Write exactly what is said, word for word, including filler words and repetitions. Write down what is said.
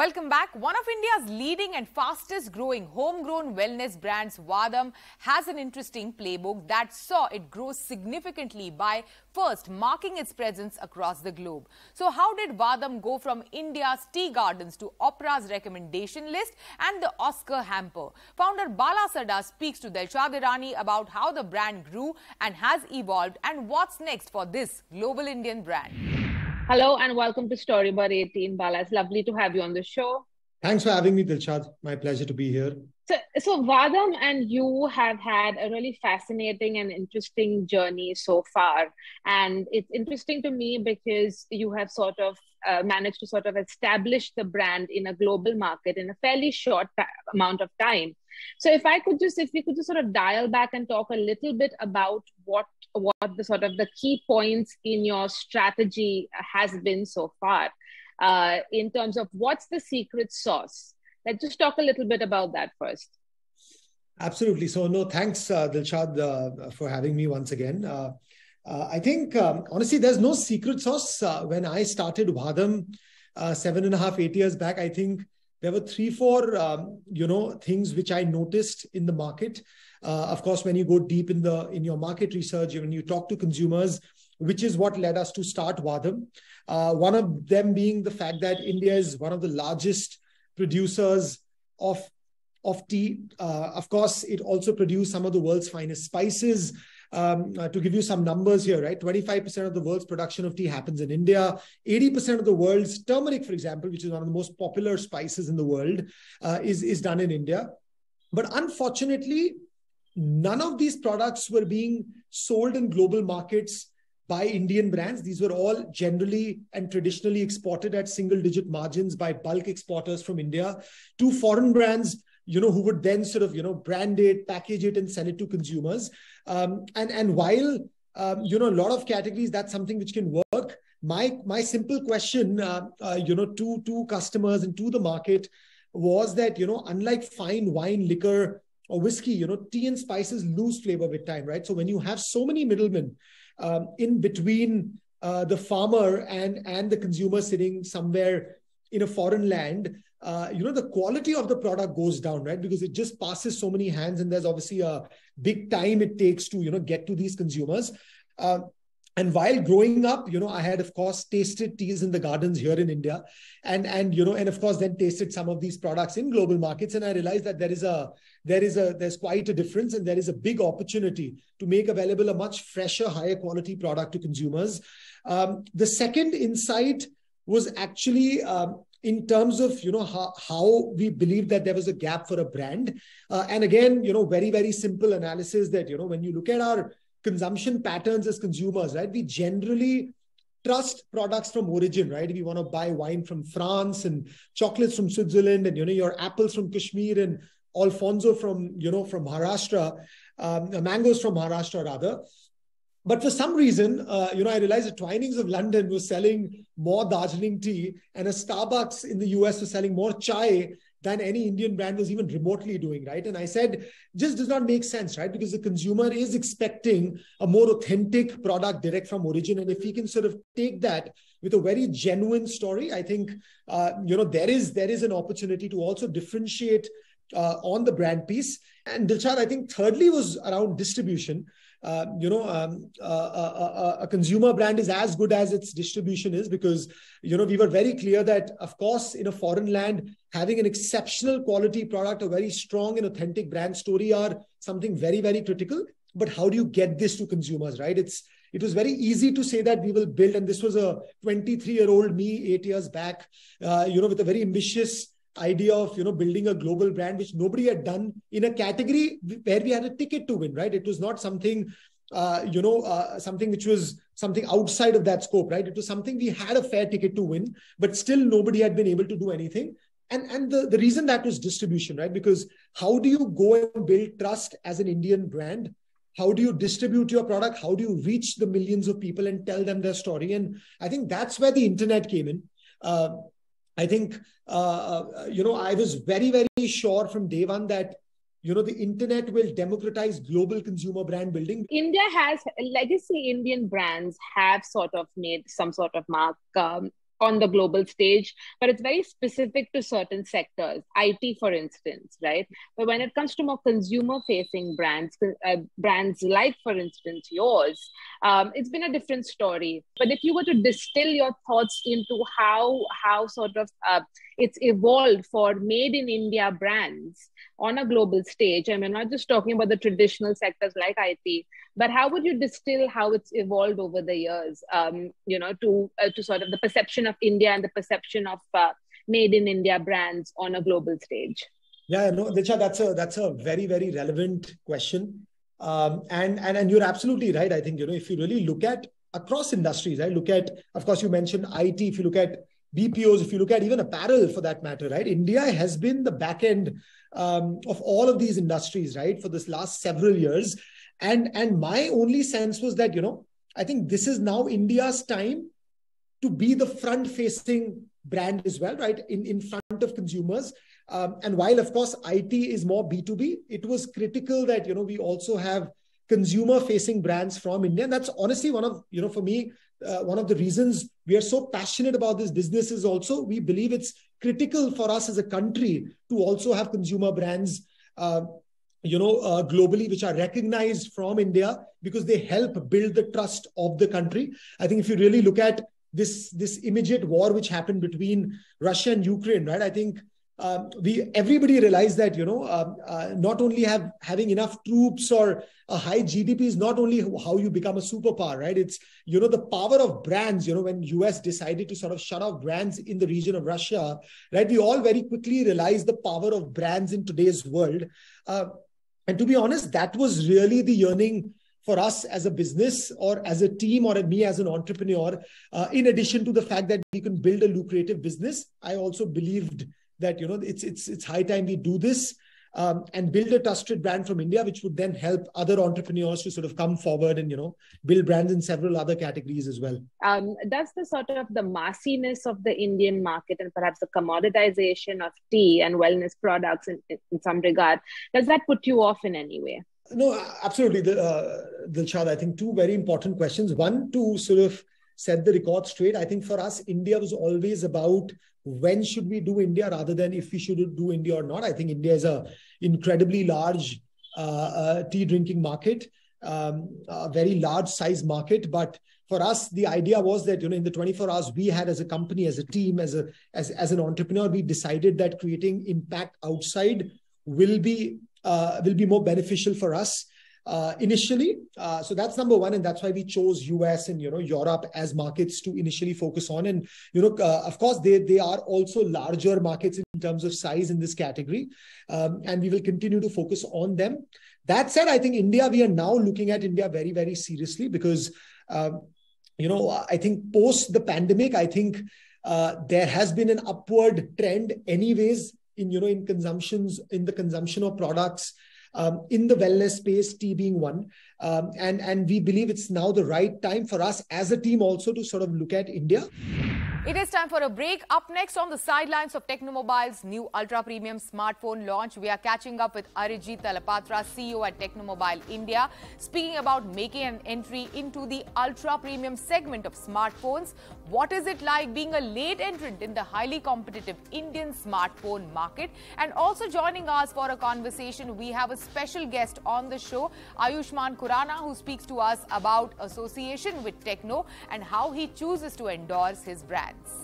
Welcome back. One of India's leading and fastest growing homegrown wellness brands, Vahdam, has an interesting playbook that saw it grow significantly by first marking its presence across the globe. So how did Vahdam go from India's tea gardens to Oprah's recommendation list and the Oscar hamper? Founder Bala Sarda speaks to Dilshad Rani about how the brand grew and has evolved and what's next for this global Indian brand. Hello and welcome to Storyboard eighteen, Bala. It's lovely to have you on the show. Thanks for having me, Dilshad. My pleasure to be here. So, so Vahdam and you have had a really fascinating and interesting journey so far. And it's interesting to me because you have sort of uh, managed to sort of establish the brand in a global market in a fairly short amount of time. So if I could just, if we could just sort of dial back and talk a little bit about what what the sort of the key points in your strategy has been so far uh, in terms of what's the secret sauce. Let's just talk a little bit about that first. Absolutely. So no, thanks uh, Dilshad uh, for having me once again. Uh, uh, I think um, honestly, there's no secret sauce. Uh, when I started Vahdam uh, seven and a half, eight years back, I think there were three, four, um, you know, things which I noticed in the market. Uh, of course, when you go deep in the in your market research, when you talk to consumers, which is what led us to start Vahdam. Uh, one of them being the fact that India is one of the largest producers of of tea. Uh, of course, it also produced some of the world's finest spices. Um, uh, to give you some numbers here, right? twenty-five percent of the world's production of tea happens in India. eighty percent of the world's turmeric, for example, which is one of the most popular spices in the world, uh, is, is done in India. But unfortunately, none of these products were being sold in global markets by Indian brands. These were all generally and traditionally exported at single-digit margins by bulk exporters from India to foreign brands, you know, who would then sort of, you know, brand it, package it, and sell it to consumers. Um, and, and while, um, you know, a lot of categories, that's something which can work. My, my simple question, uh, uh, you know, to, to customers and to the market was that, you know, unlike fine wine, liquor, or whiskey, you know, tea and spices lose flavor with time, right? So when you have so many middlemen um, in between uh, the farmer and, and the consumer sitting somewhere in a foreign land, Uh, you know, the quality of the product goes down, right? Because it just passes so many hands and there's obviously a big time it takes to, you know, get to these consumers. Uh, and while growing up, you know, I had, of course, tasted teas in the gardens here in India and, and, you know, and of course, then tasted some of these products in global markets. And I realized that there is a, there is a, there's quite a difference and there is a big opportunity to make available a much fresher, higher quality product to consumers. Um, the second insight was actually, um, in terms of, you know, how, how we believe that there was a gap for a brand. Uh, and again, you know, very, very simple analysis that, you know, when you look at our consumption patterns as consumers, right, we generally trust products from origin, right? If you want to buy wine from France and chocolates from Switzerland and, you know, your apples from Kashmir and Alfonso from, you know, from Maharashtra, um, mangoes from Maharashtra rather. But for some reason, uh, you know, I realized that Twinings of London was selling more Darjeeling tea and a Starbucks in the U S was selling more chai than any Indian brand was even remotely doing, right? And I said, just does not make sense, right? Because the consumer is expecting a more authentic product direct from origin. And if we can sort of take that with a very genuine story, I think, uh, you know, there is, there is an opportunity to also differentiate uh, on the brand piece. And Dilshad, I think thirdly was around distribution. Uh, you know, um, uh, uh, uh, a consumer brand is as good as its distribution is because, you know, we were very clear that, of course, in a foreign land, having an exceptional quality product, a very strong and authentic brand story are something very, very critical. But how do you get this to consumers, right? It's It was very easy to say that we will build, and this was a twenty-three-year-old me eight years back, uh, you know, with a very ambitious idea of, you know, building a global brand, which nobody had done in a category where we had a ticket to win, right? It was not something, uh, you know, uh, something which was something outside of that scope, right? It was something we had a fair ticket to win, but still nobody had been able to do anything. And, and the, the reason that was distribution, right? Because how do you go and build trust as an Indian brand? How do you distribute your product? How do you reach the millions of people and tell them their story? And I think that's where the internet came in. Uh, I think, uh, you know, I was very, very sure from day one that, you know, the internet will democratize global consumer brand building. India has, legacy Indian brands have sort of made some sort of mark um, on the global stage, but it's very specific to certain sectors, I T, for instance, right? But when it comes to more consumer-facing brands, uh, brands like, for instance, yours, um, it's been a different story. But if you were to distill your thoughts into how, how sort of uh, it's evolved for made-in-India brands on a global stage, I mean, not just talking about the traditional sectors like I T, but how would you distill how it's evolved over the years, um, you know, to, uh, to sort of the perception of India and the perception of uh, made in India brands on a global stage? Yeah, no, Dilshad, that's a, that's a very, very relevant question. Um, and, and, and you're absolutely right. I think, you know, if you really look at across industries, right, look at, of course, you mentioned I T, if you look at B P Os, if you look at even apparel for that matter, right, India has been the back end um, of all of these industries, right, for this last several years. And, and my only sense was that, you know, I think this is now India's time to be the front-facing brand as well, right? In, in front of consumers. Um, and while, of course, I T is more B two B, it was critical that, you know, we also have consumer-facing brands from India. And that's honestly one of, you know, for me, uh, one of the reasons we are so passionate about this business is also, we believe it's critical for us as a country to also have consumer brands uh, you know, uh, globally, which are recognized from India because they help build the trust of the country. I think if you really look at this, this immediate war which happened between Russia and Ukraine, right? I think um, we everybody realized that, you know, uh, uh, not only have having enough troops or a high G D P is not only how you become a superpower, right? It's, you know, the power of brands, you know, when U S decided to sort of shut off brands in the region of Russia, right? We all very quickly realized the power of brands in today's world. Uh, And to be honest, that was really the yearning for us as a business or as a team or me as an entrepreneur. Uh, in addition to the fact that we can build a lucrative business, I also believed that, you know, it's it's it's high time we do this um, and build a trusted brand from India, which would then help other entrepreneurs to sort of come forward and, you know, build brands in several other categories as well. Um, does the sort of the massiness of the Indian market and perhaps the commoditization of tea and wellness products in, in some regard, does that put you off in any way? No, absolutely. The, uh, Dilshad, I think two very important questions. One, to sort of set the record straight. I think for us, India was always about when should we do India rather than if we should do India or not. I think India is a incredibly large uh, uh, tea drinking market, um, a very large size market. But for us, the idea was that, you know, in the twenty-four hours we had as a company, as a team, as a as, as an entrepreneur, we decided that creating impact outside will be uh, will be more beneficial for us uh, initially. Uh, so that's number one. And that's why we chose U S and, you know, Europe as markets to initially focus on. And, you know, uh, of course, they, they are also larger markets in terms of size in this category. Um, and we will continue to focus on them. That said, I think India, we are now looking at India very, very seriously because, um, you know, I think post the pandemic, I think uh, there has been an upward trend anyways in, you know, in consumptions, in the consumption of products, Um, in the wellness space, tea being one. Um, and, and we believe it's now the right time for us as a team also to sort of look at India. It is time for a break. Up next, on the sidelines of Tecno Mobile's new ultra-premium smartphone launch, we are catching up with Arijeet Talapatra, C E O at Tecno Mobile India, speaking about making an entry into the ultra-premium segment of smartphones. What is it like being a late entrant in the highly competitive Indian smartphone market? And also joining us for a conversation, we have a special guest on the show, Ayushman Kurana, who speaks to us about association with Tecno and how he chooses to endorse his brand. Thanks.